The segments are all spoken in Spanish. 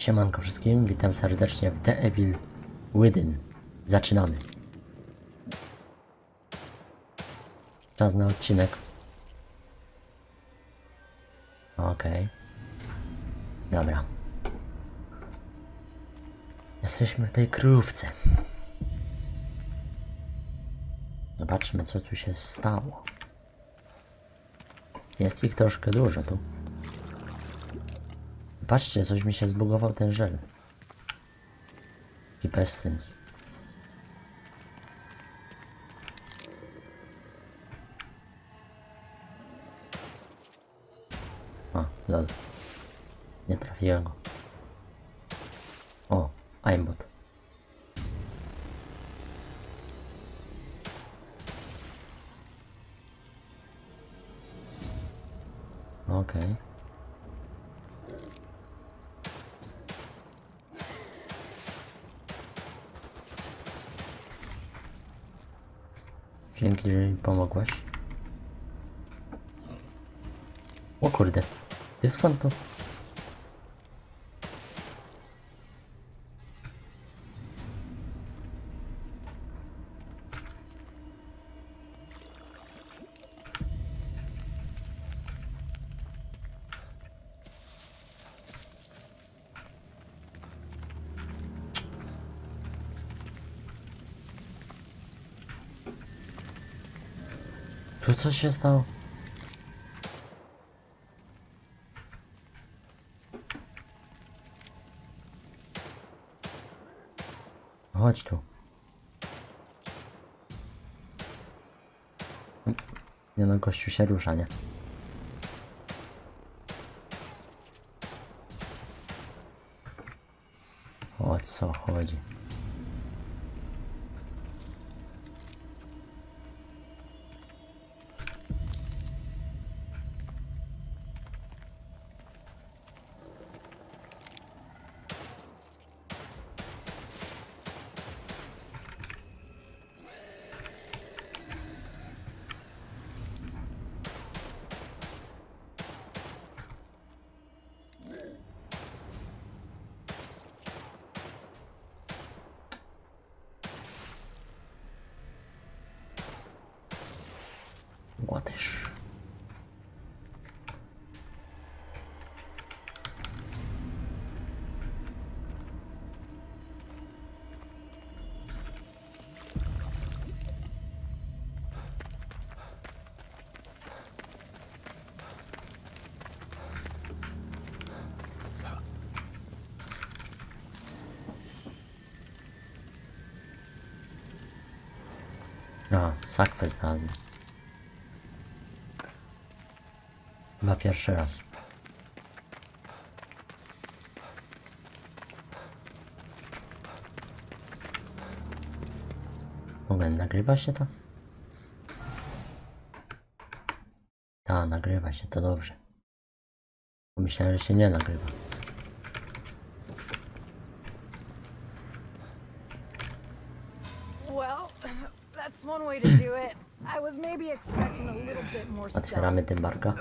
Siemanko wszystkim, witam serdecznie w The Evil Within. Zaczynamy. Czas na odcinek. Okej. Dobra. Jesteśmy w tej krówce. Zobaczmy, co tu się stało. Jest ich troszkę dużo tu. Patrzcie, coś mi się zbugował ten żel. I bez sensu. O, lol. Nie trafiłem go. O, aimbot. Okej. Dzięki, że mi pomogłaś. O kurde, ty skąd to? Tu co się stało? Chodź tu. Nie no, gościu się rusza, nie? O co chodzi? Łotysz. No, sakwę znalazłem. Chyba pierwszy raz. W ogóle nagrywa się to? Ta, nagrywa się, to dobrze. Myślałem, że się nie nagrywa. Otwieramy tę barkę.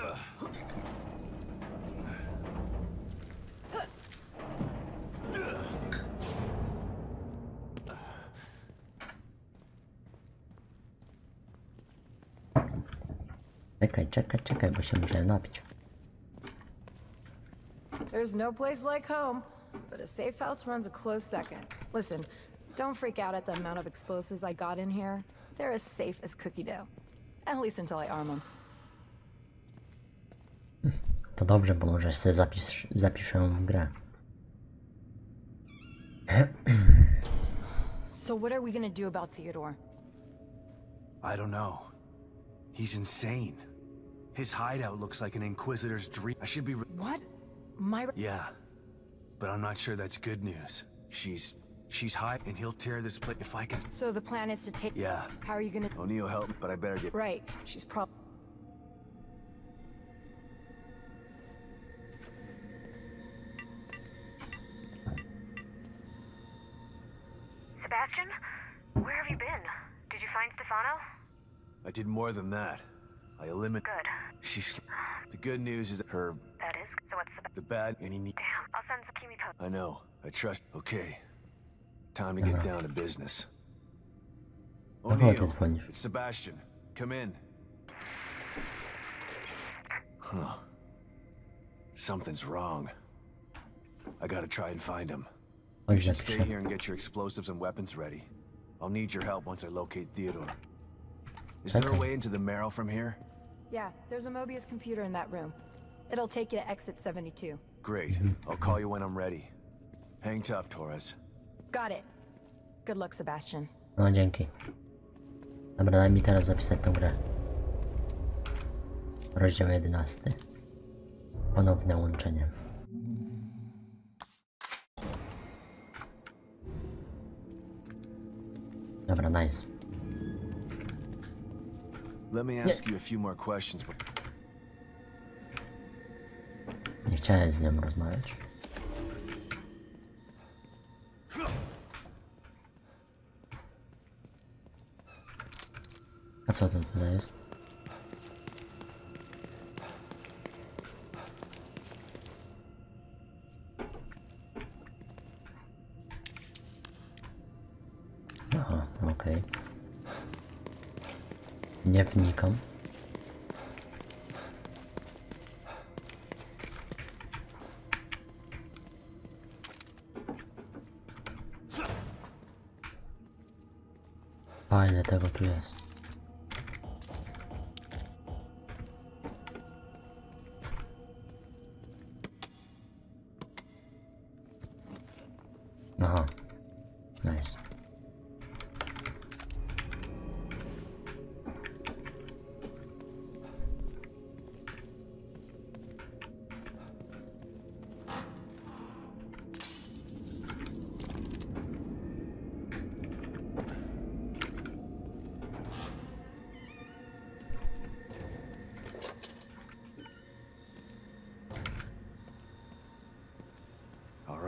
Czekaj, bo się muszę napić. There's no place like home, but a safe house runs a close second. Listen, don't freak out at the amount of explosives I got in here. They're as safe as cookie dough. At least until I arm them. To dobrze, bo może sobie zapiszę grę. So what are we gonna do about Theodore? I don't know. He's insane. His hideout looks like an inquisitor's dream. I should be What? Myra? Yeah. But I'm not sure that's good news. She's high and he'll tear this place if I can. So the plan is to take Yeah. How are you gonna O'Neill help me, but I better get Right. She's probably Sebastian? Where have you been? Did you find Stefano? I did more than that. I eliminated. Good. She's. The good news is that her. That is. So what's the the bad, and he needs... Damn, I'll send some Kimiko. I know. I trust... Okay. Time to get down to business. O'Neill, it's Sebastian. Come in. Huh. Something's wrong. I gotta try and find him. You should stay here and get your explosives and weapons ready. I'll need your help once I locate Theodore. Is there a way into the Marrow from here? Yeah, there's a Mobius computer in that room. It'll take you to exit 72. Great. I'll call you when I'm ready. Hang tough, Torres. Got it. Good luck, Sebastian. No, dzięki. Dobra, daj mi teraz zapisać tę grę. Rozdział 11. Ponowne łączenie. Dobra, nice. Let me ask you a few more questions. Nie chciałem z nią rozmawiać. A co to tutaj jest? Aha, okej. Nie wnikam. A ile tego tu jest?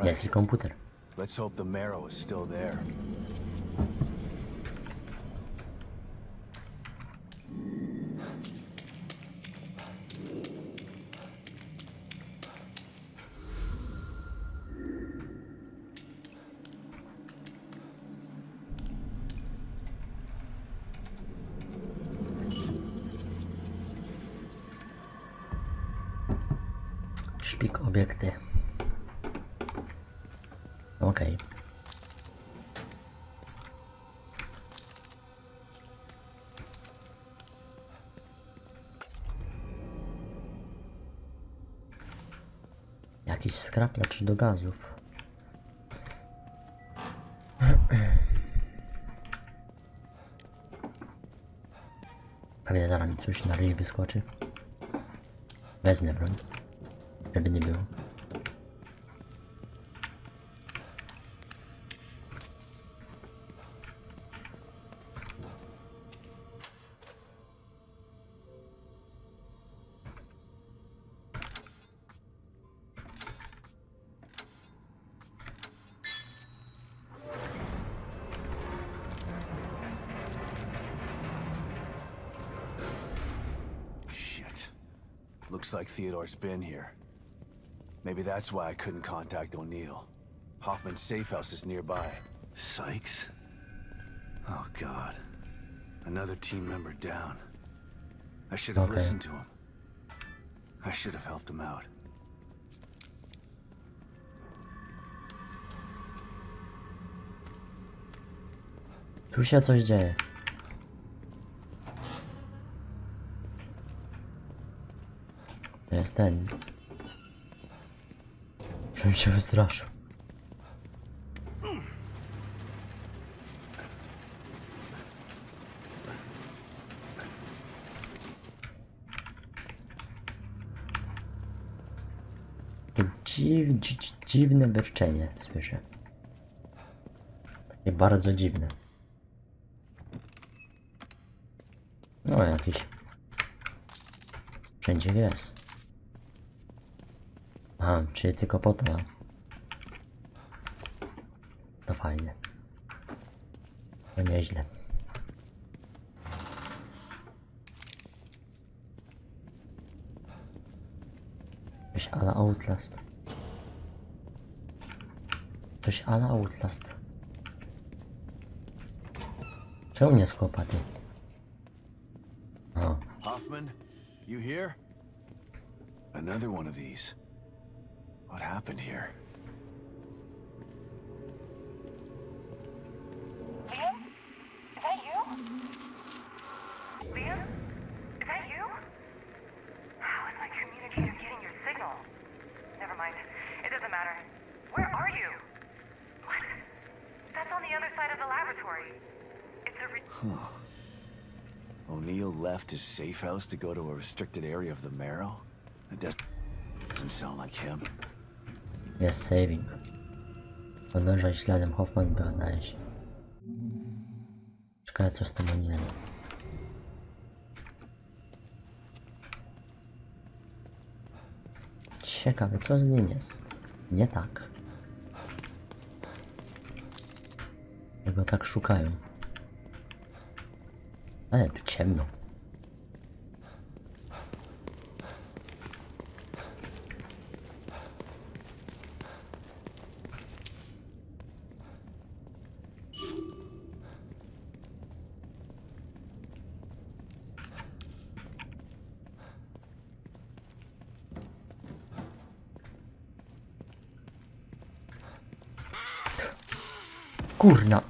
Yes, your computer. Let's hope the Marrow is still there. Szpik obiekty. Okej. Jakiś skraplacz do gazów. Pewnie zaraz mi coś na ryj wyskoczy. Wezmę broń, żeby nie było. Looks like Theodore's been here. Maybe that's why I couldn't contact O'Neill. Hoffman's safe house is nearby. Sykes? Oh god. Another team member down. I should have listened to him. I should have helped him out. Tu się coś dzieje. Jest ten. Żebym się wystraszył. Takie dziwne wyrczenie słyszę. Takie bardzo dziwne. No jakiś sprzęcik jest. Aha, czyli tylko po to. To fajnie. To nieźle. Coś ala Outlast. Coś ala Outlast. Czemu nie z kłopaty? O. Hoffman, you here? Another one of these. What happened here? O'Neill left his safe house to go to a restricted area of the Marrow? That doesn't sound like him. Yes, saving. Podążaj śladem Hoffman, by odnaleźć. Czekaj, co z tym O'Neillem. Ciekawe, co z nim jest. Nie tak. Czego tak szukają? Ale tu ciemno. Kurna.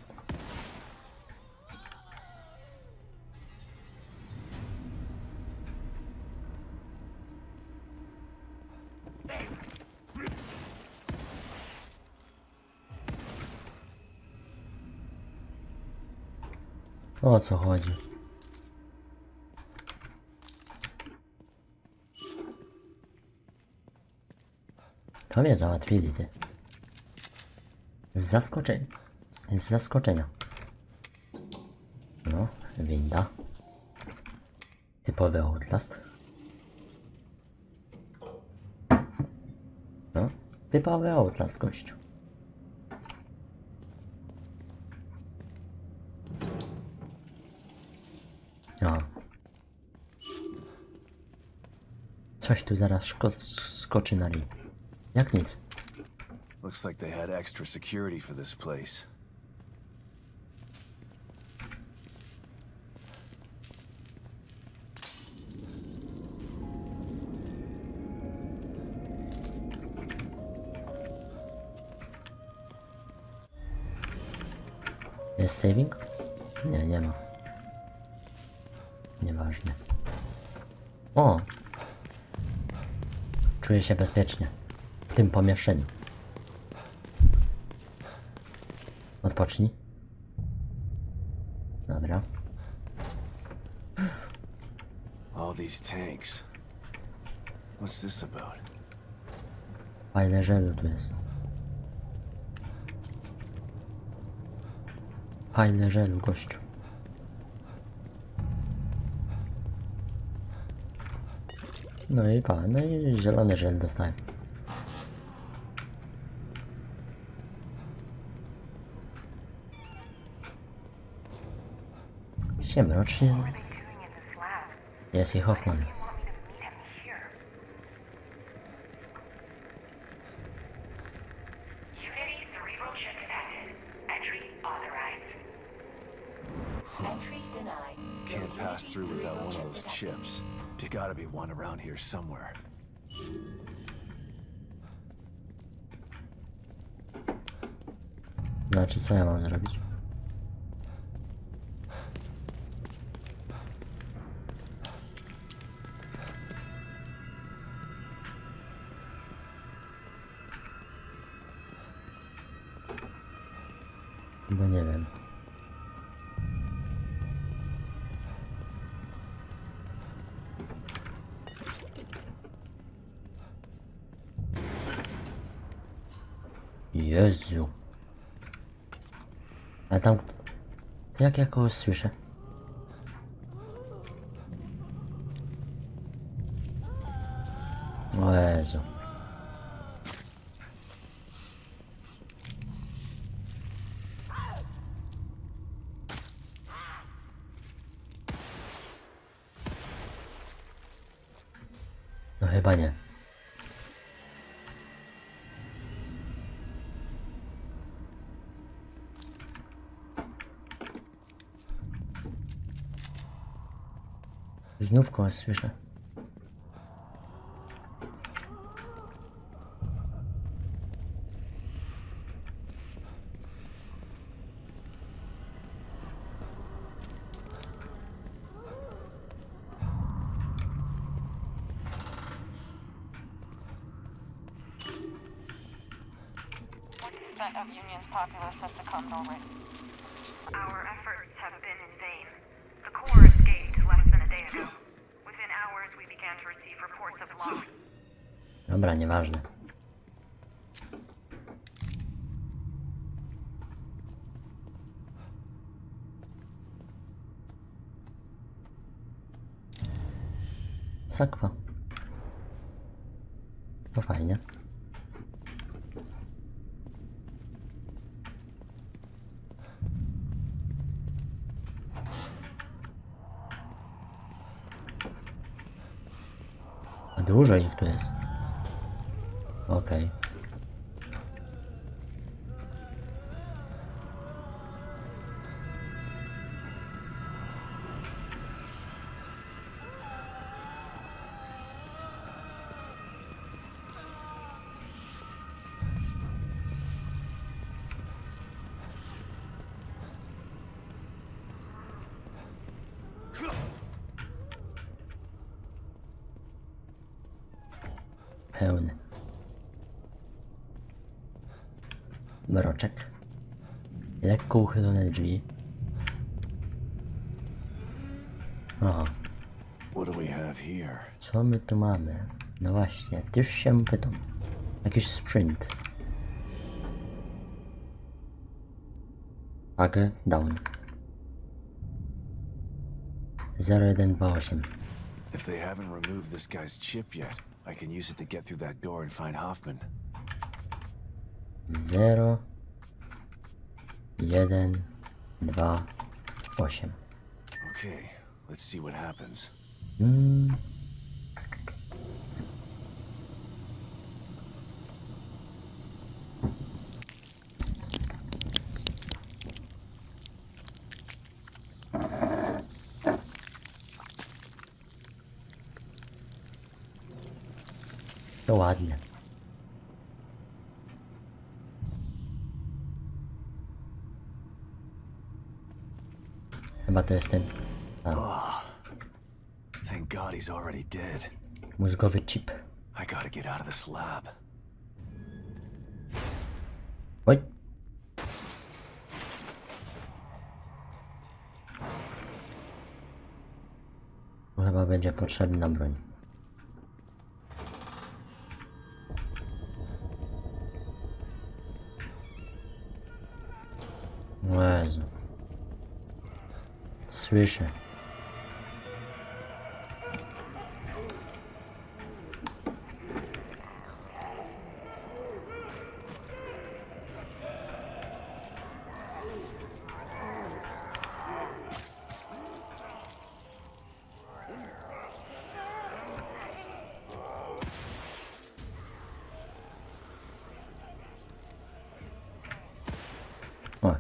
O co chodzi? To mnie załatwili, ty. Z zaskoczenia. No, winda. Typowy Outlast. No, typowy Outlast, gościu. Coś tu zaraz skoczy na ryj. Jak nic. Looks like they had extra security for this place. Jest saving? Nie, nie ma. Nieważne. O! Czuję się bezpiecznie w tym pomieszczeniu. Odpocznij. Dobra. All these tanks. What's this about? Fajne żelu tu jest. Fajne żelu, gościu. No i pa, no i zielony żel dostałem. Się mrocznie. Jest i Hoffman. Can't pass through without one of those chips. There's gotta be one around here somewhere. Znaczy, co ja mam zrobić? Bo nie wiem. Jezu. A tam... Jak ja kogoś słyszę? O Jezu. No chyba nie. Znów kogoś słyszę. Dobra, nieważne. Sakwa. To fajnie. A dużo ich tu jest. Okej. Okay. Pełny. Mroczek. Lekko uchylone drzwi. O. Co my tu mamy? No właśnie, też się pytam. Jakiś sprint. Agę down. 0128. If they haven't removed this guy's chip yet, I can use it to get through that door and find Hoffman. 0128. Okay, let's see what happens. To ładnie. Chyba to jest ten. Thank God he's already dead. Mózgowy chip. I gotta get out of this lab. Oj. Chyba będzie potrzebna broń. Jezu. Słyszę. O.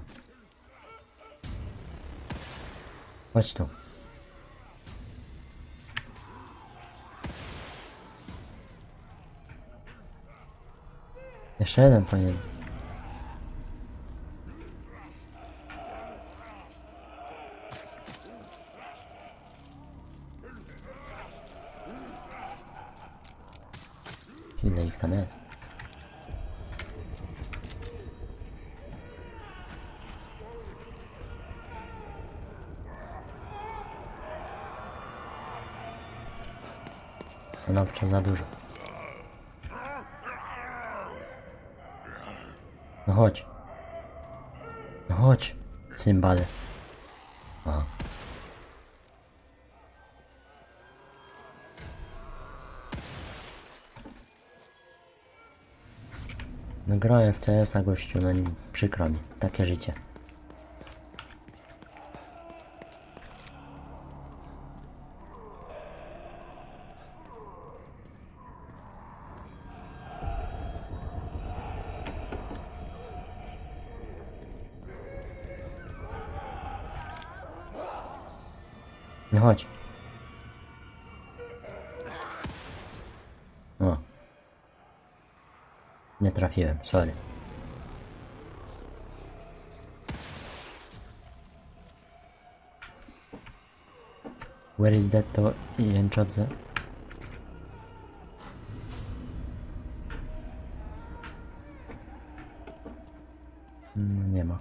Chodź tu. Jeszcze jeden powinien. Ile ich tam jest? Stanowczo za dużo. No chodź. No chodź, cymbale. Aha. No grałem w CS-a, gościu, no przykro mi. Takie życie. No chodź. penetración, sale. Where is that door? Y entonces... nie ma.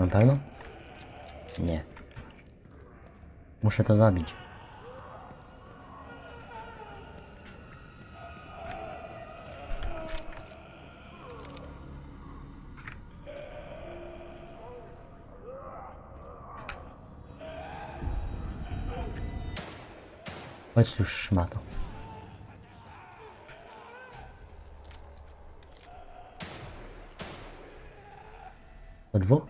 Na pewno? Nie. Muszę to zabić. Chodź już, szmato. Po dwóch?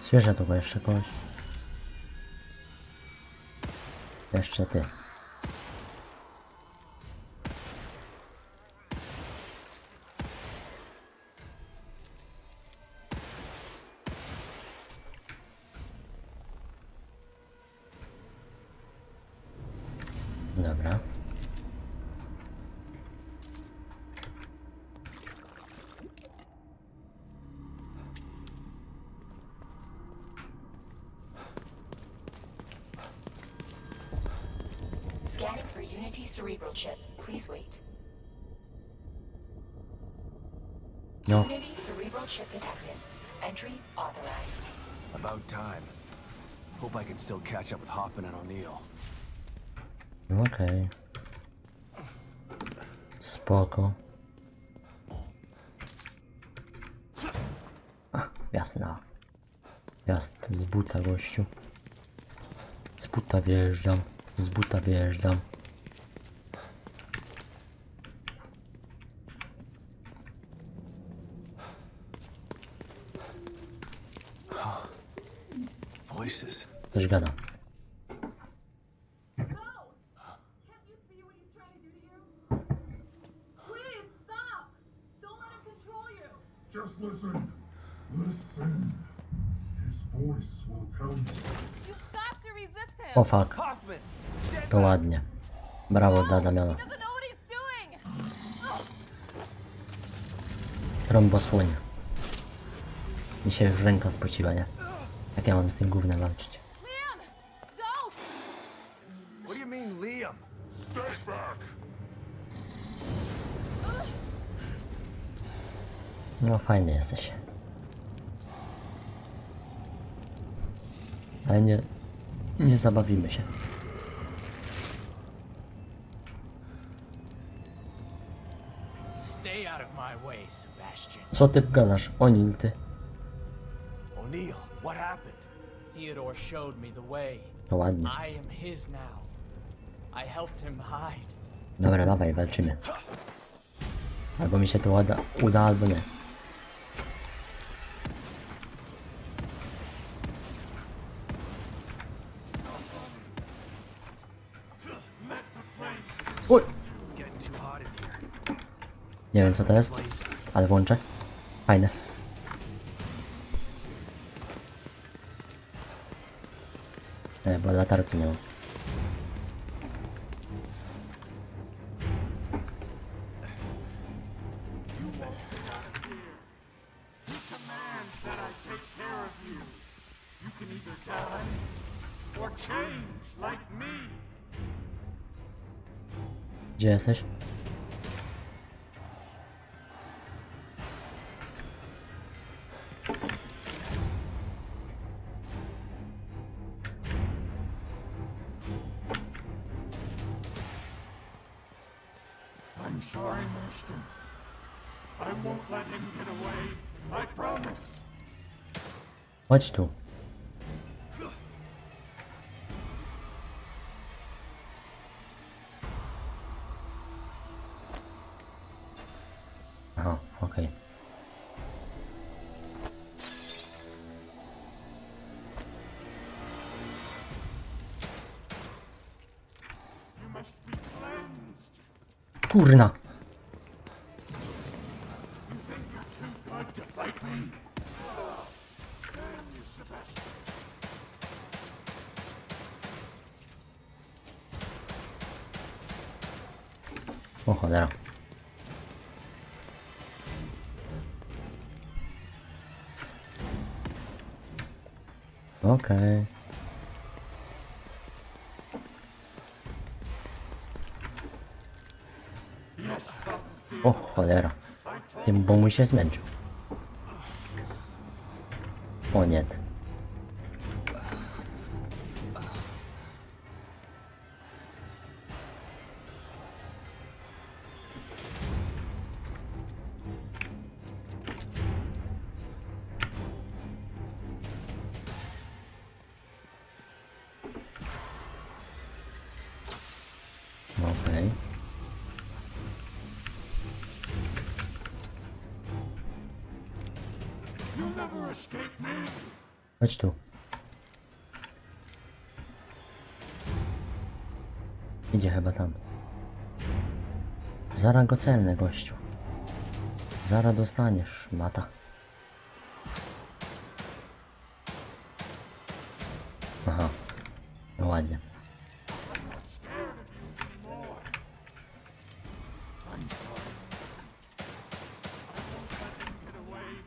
Zwierzę tu jeszcze kogoś. Jeszcze ty. Dobra. Chip, please wait. No. Unity cerebral chip detected. Entry authorized. About time. Hope I can still catch up with Hoffman and O'Neill. Okay. Spoko. Ah, jasna. Jasne, z buta gościu. Z buta wjeżdżam. Z buta wjeżdżam. Coś gada. O fuck. To ładnie. Brawo dla Damiana. Trombosłoń. Mi się już ręka spociła, nie? Jak ja mam z tym gównem walczyć? No fajny jesteś. Ale nie zabawimy się. Co ty gadasz? O'Neill, ty. O'Neill, what happened? Theodore showed me the way. No ładnie. I am his now. I helped him hide. Dobra, dawaj, walczymy. Albo mi się to uda, albo nie. Uj! Nie wiem co to jest, ale włączę. Fajne. Nie, bo latarki nie mam. Gdzie jesteś? I'm sorry, Marston. I won't let him get away. I promise. Watch too. Oh, okay. Kurna. Oh, joder. Okay. O, cholera. Ten bomby się zmęczył. O nie. Okej. Chodź tu. Idzie chyba tam. Zara go celny, gościu. Zara dostaniesz, mata. Aha. No ładnie.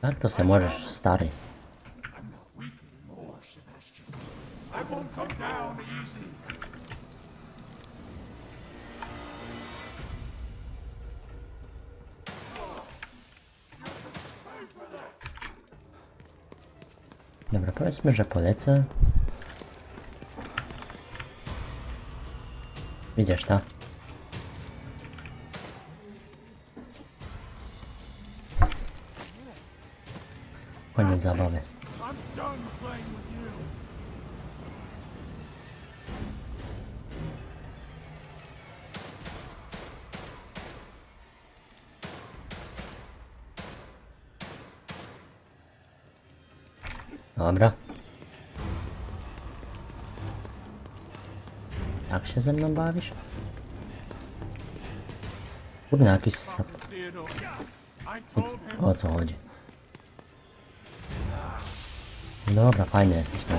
Jak to se możesz, stary? Dobra, powiedzmy, że polecę. Widzisz, tak? Koniec zabawy. Dobra. Jak się ze mną bawisz? Kurna, jakiś sap. O co chodzi? Dobra, fajny jesteś tam.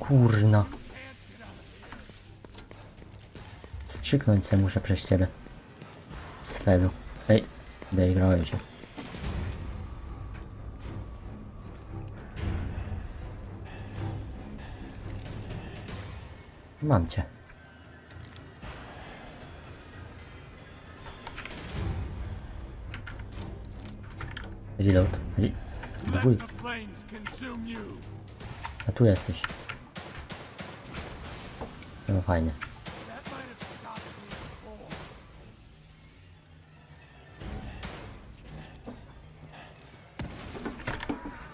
Kurna. Strzyknąć se muszę przez ciebie. Z fedu. Ej, doigrałem się. Mam cię. Reload. Dwój. A tu jesteś. No fajnie.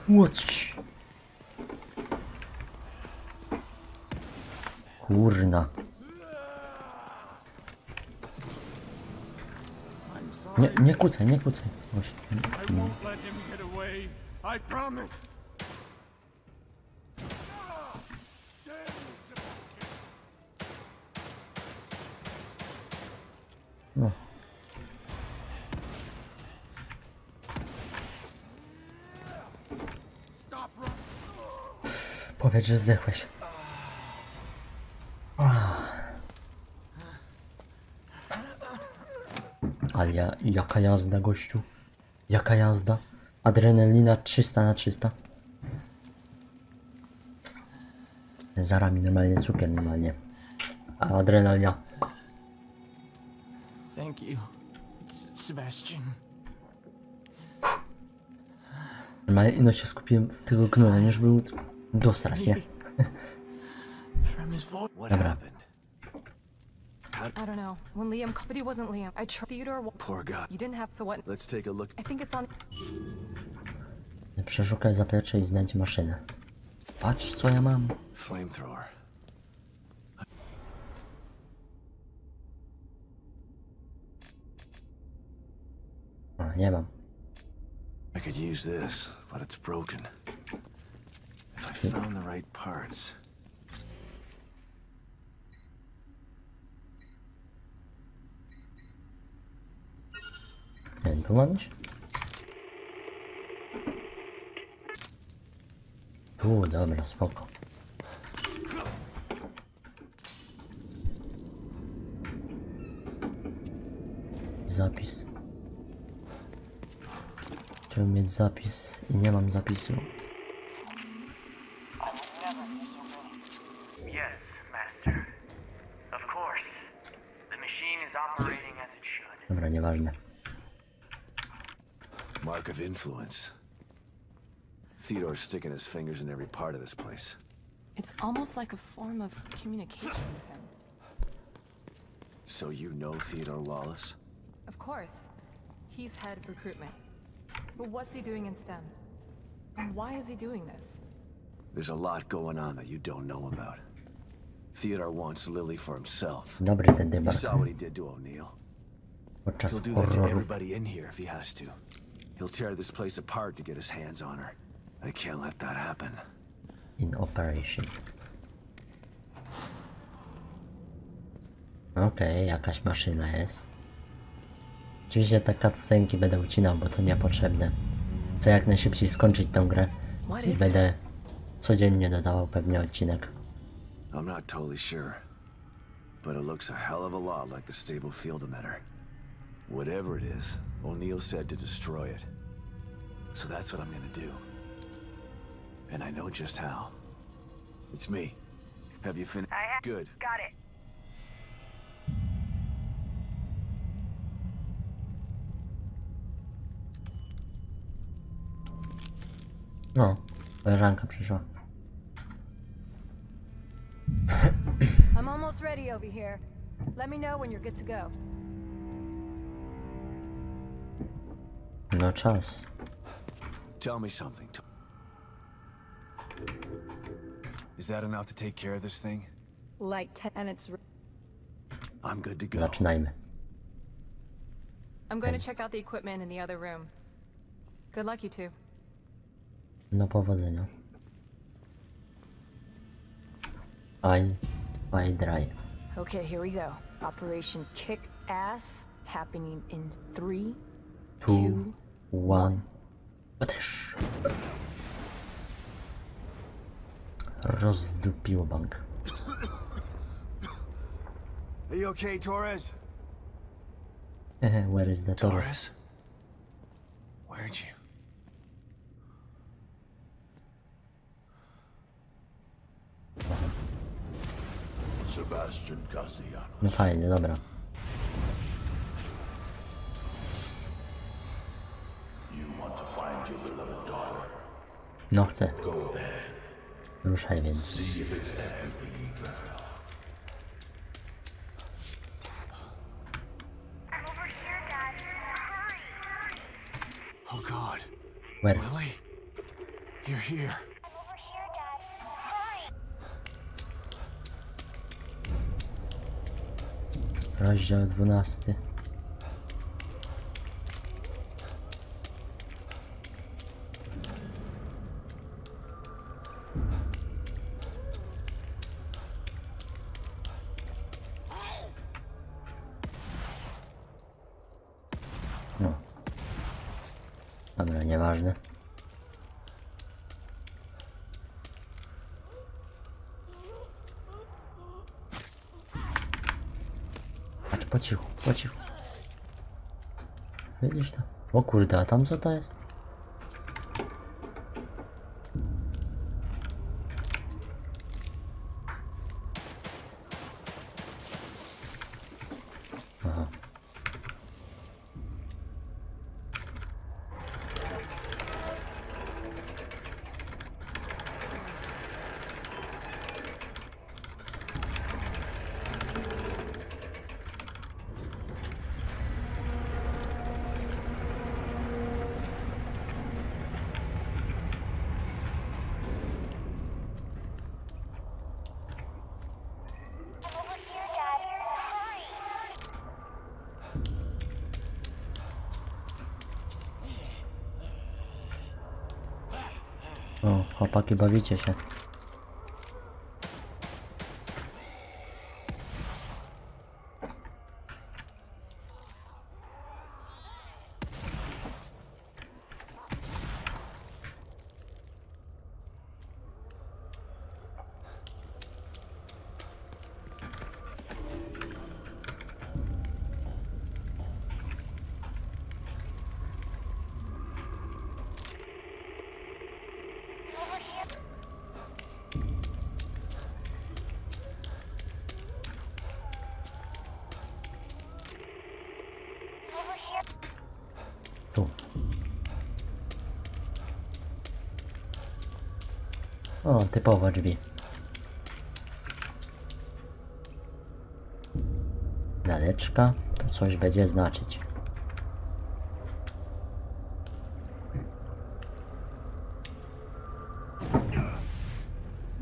Watch. Kurna. Nie, nie kucaj, nie kucaj. No. Powiedz, że zdechłeś. Ale jaka jazda, gościu? Jaka jazda? Adrenalina 300 na 300. Zara mi normalnie, cukier normalnie. A adrenalina. Thank you, Sebastian. Normalnie no się skupiłem w tego gnora, już był dosrać, nie? Dobra. I don't know. When Liam called, it wasn't Liam. I tried Theodore. Poor guy. You didn't have to what? Let's take a look. I think it's on. Przeszukaj zaplecze i znajdź maszynę. Patrz, co ja mam. Flamethrower. A, nie mam. I could use this, but it's broken. If I found the right parts. Tu masz? Tu, dobra, spoko. Zapis. Chciałem mieć zapis i nie mam zapisu. Dobra, nieważne. Mark of influence. Theodore's sticking his fingers in every part of this place. It's almost like a form of communication with him. So you know Theodore Wallace? Of course. He's head of recruitment. But what's he doing in STEM? And why is he doing this? There's a lot going on that you don't know about. Theodore wants Lily for himself. You saw what he did to O'Neill. He'll do that to everybody in here if he has to. He'll tear this place apart to get his hands on her. I can't let that happen. In operation. Okej, jakaś maszyna jest. Oczywiście te cutscenki będę ucinał, bo to niepotrzebne. Chcę jak najszybciej skończyć tę grę i będę codziennie dodawał pewnie odcinek. I'm not totally sure, but it looks a hell of a lot like the stable field emitter. Whatever it is, O'Neill said to destroy it. So that's what I'm gonna do. And I know just how. It's me. Have you finished? I have. Good. Got it. No, ranka przyszła. I'm almost ready over here. Let me know when you're good to go. No czas. Tell me something. Is that enough to take care of this thing? Like 10 and it's I'm good to go. Zaczynajmy. I'm going to check out the equipment in the other room. Good luck you two. No powodzenia. I drive. Okay, here we go. Operation Kick Ass happening in 3, 2, 1. Patrz. Rozdupiło bank. Are you okay, Torres? Where is the Torres? Where'd you? Sebastian Castellano. No fajnie, dobra. No chcę. Ruszaj więc. Oh God. Where? Lily? You're here. Rozdział 12. Nieważne. Patrz, po cichu, po cichu. Widzisz to? O kurde, a tam co to jest? O, chłopaki, bawicie się. O, typowe drzwi. Laleczka, to coś będzie znaczyć.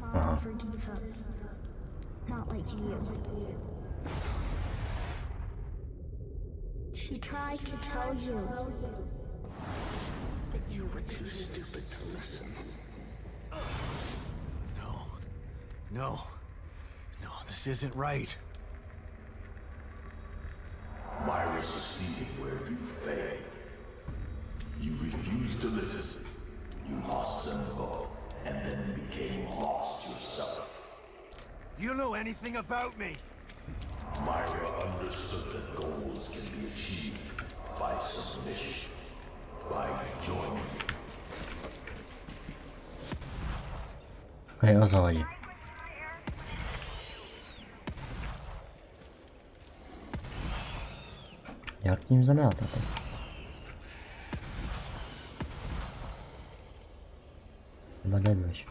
Aha. No, this isn't right. Myra succeeded where you failed. You refused to listen. You lost them both, and then became lost yourself. You know anything about me? Myra understood that goals can be achieved by submission, by joining. Hey, what's up? Jak nim zamiata to? Chyba dedłeś.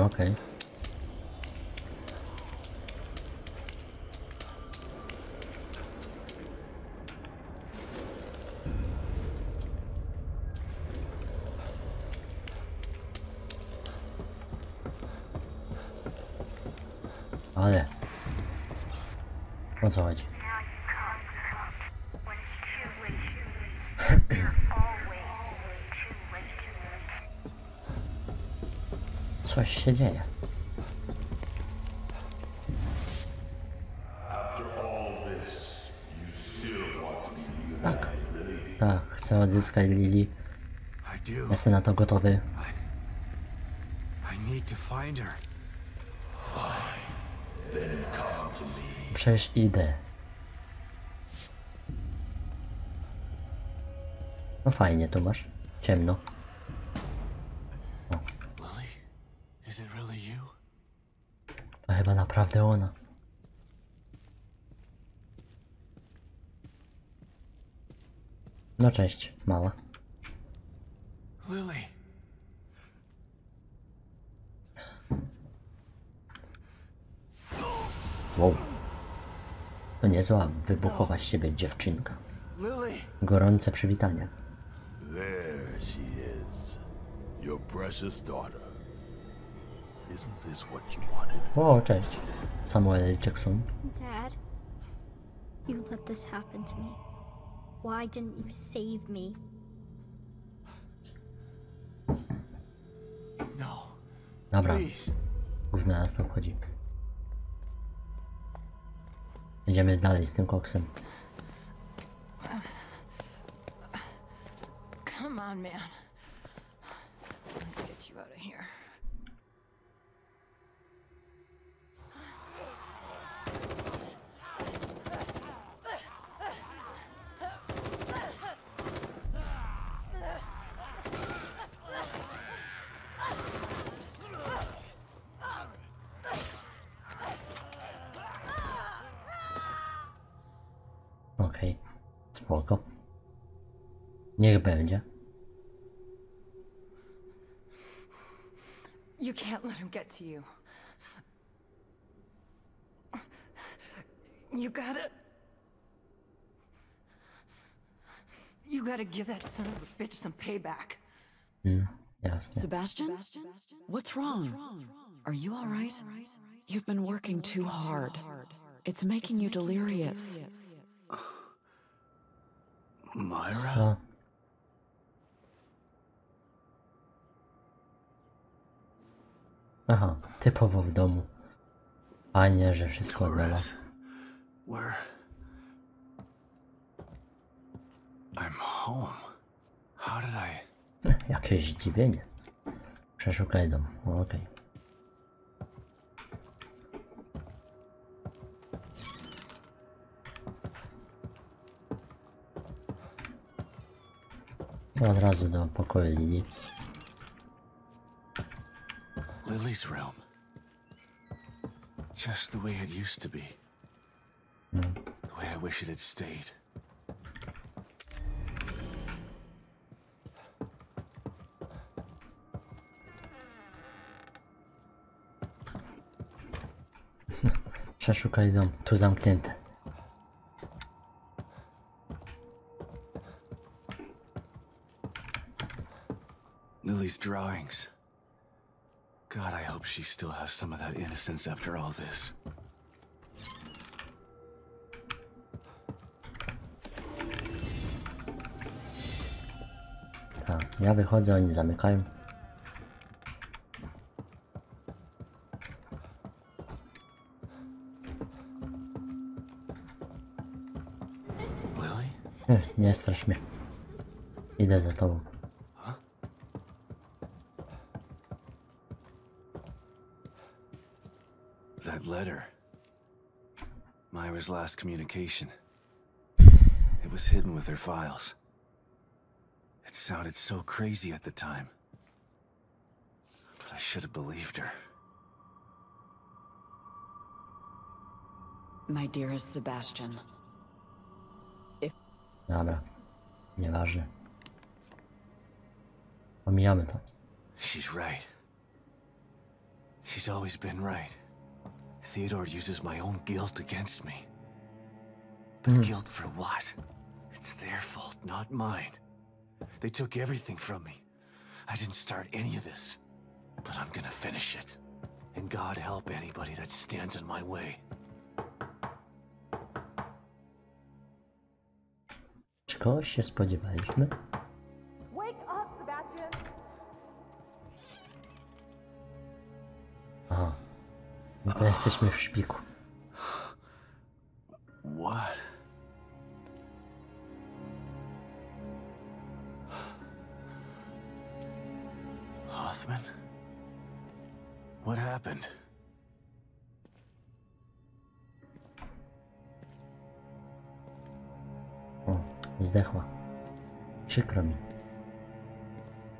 Okej. Ale... O co chodzi? Coś się dzieje. Tak. Tak, chcę odzyskać Lily. Jestem na to gotowy. Przecież idę. No fajnie tu masz. Ciemno. Chyba naprawdę ona. No cześć, mała. Lily. Wow. To niezła wybuchowa z siebie dziewczynka. Gorące przywitania. There she is. Your precious daughter. Isn't this what you wanted? O, cześć. Samuel Jackson. Dad, you let this happen to me. Why didn't you save me? No. Dobra. Głównie nas to obchodzi. Idziemy dalej z tym koksem. Come on, man. I'll get you out of here. Okej, spoko. Niech będzie. You can't let him get to you. You gotta You gotta give that son of a bitch some payback. Sebastian? What's wrong? Are you all right? You've been working too hard. It's making you delirious. Myra? Aha, typowo w domu. Fajnie, że wszystko oddało. Where? I'm home. How did I... Jakieś zdziwienie. Przeszukaj dom. Okej. Od razu do pokoju Lily. Lily's realm. Just the way it used to be. The way I wish it had stayed. Przeszukaj dom. Tu zamknięte. Lily's drawings. God, I hope she still has some of that innocence after all this. Tak, ja wychodzę, oni zamykają. Lily? Nie strasz mnie. Idę za tobą. Letter. Myra's last communication. It was hidden with her files. It sounded so crazy at the time. But I should have believed her. My dearest Sebastian. If... Dobra. Nieważne. Omijamy to. She's right. She's always been right. Theodore uses my own guilt against me. But guilt for what? It's their fault, not mine. They took everything from me. I didn't start any of this. But I'm gonna finish it. And God help anybody that stands in my way. Czego się spodziewaliśmy? Wake up, Sebastian! Aha. No to jesteśmy w szpiku. What? Hoffman? What happened? O, zdechła. Przykro mi.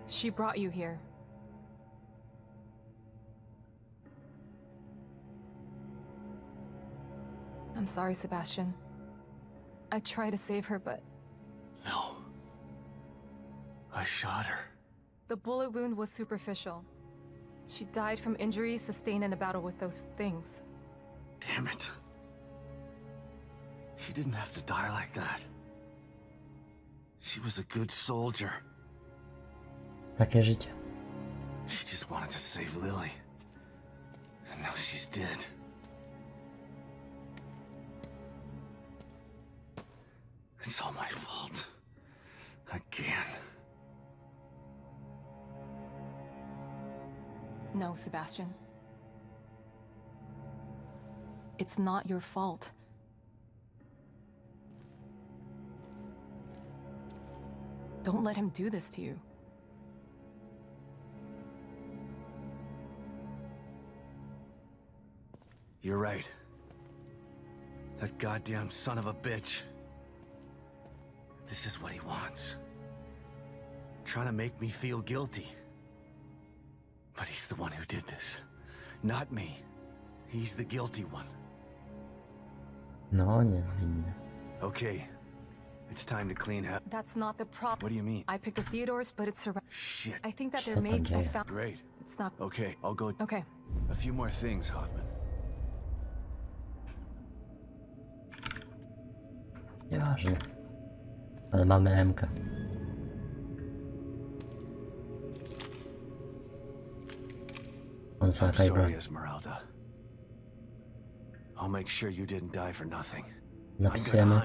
She brought you here. I'm sorry, Sebastian. I tried to save her, but... No. I shot her. The bullet wound was superficial. She died from injuries sustained in a battle with those things. Damn it. She didn't have to die like that. She was a good soldier. Takie życie. She just wanted to save Lily. And now she's dead. It's all my fault. Again. No, Sebastian. It's not your fault. Don't let him do this to you. You're right. That goddamn son of a bitch. This is what he wants. Trying to make me feel guilty. But he's the one who did this. Not me. He's the guilty one. No, niezwinny. Okay. It's time to clean up. That's not the problem. What do you mean? I picked the Theodore's, but it's surrounded. Shit. I think that there may be... Great. It's not... Okay, I'll go... Okay. A few more things, Hoffman. Nieważne. Ale mamy M-kę. I'm sorry, Esmeralda. I'll make sure you didn't die for nothing. Zapisujemy.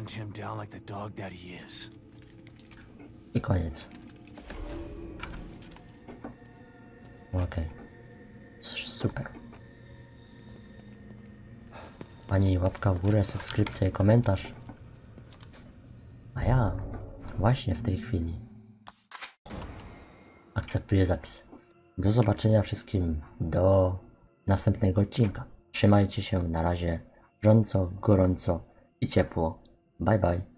I koniec. Okej. Super. Pani łapka w górę, subskrypcja i komentarz. A ja właśnie w tej chwili akceptuję zapis. Do zobaczenia wszystkim, do następnego odcinka. Trzymajcie się, na razie, gorąco i ciepło. Bye bye.